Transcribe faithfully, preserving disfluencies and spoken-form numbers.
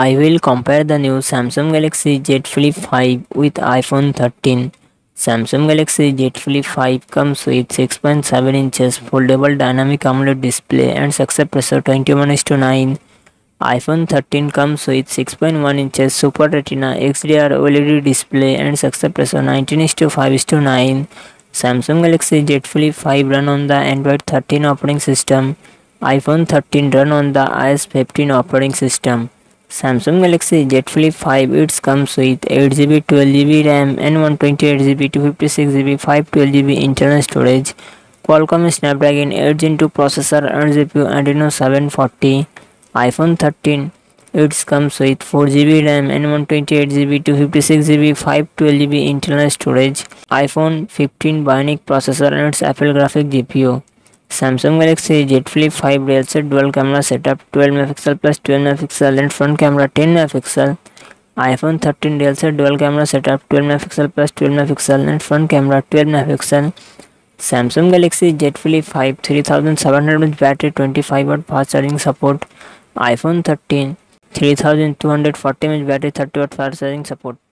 I will compare the new Samsung Galaxy Z Flip five with iPhone thirteen. Samsung Galaxy Z Flip five comes with six point seven inches foldable dynamic AMOLED display and success ratio twenty-one is to nine. iPhone thirteen comes with six point one inches Super Retina X D R OLED display and success ratio nineteen is to five is to nine. Samsung Galaxy Z Flip five run on the Android thirteen operating system. iPhone thirteen run on the iOS fifteen operating system. Samsung Galaxy Z Flip five, it comes with eight G B, twelve G B RAM and one twenty-eight G B, two fifty-six G B, five twelve G B internal storage, Qualcomm Snapdragon eight gen two processor and G P U Adreno seven forty. iPhone thirteen, it comes with four G B RAM and one twenty-eight G B, two fifty-six G B, five twelve G B internal storage, iPhone fifteen Bionic processor and its Apple Graphic G P U. Samsung Galaxy Z Flip five real set dual camera setup twelve megapixel plus twelve megapixel and front camera ten megapixel. iPhone thirteen real set dual camera setup twelve megapixel plus twelve megapixel and front camera twelve megapixel. Samsung Galaxy Z Flip five three thousand seven hundred milliamp hour battery, twenty-five watt fast charging support. iPhone thirteen three thousand two hundred forty milliamp hour battery, thirty watt fast charging support.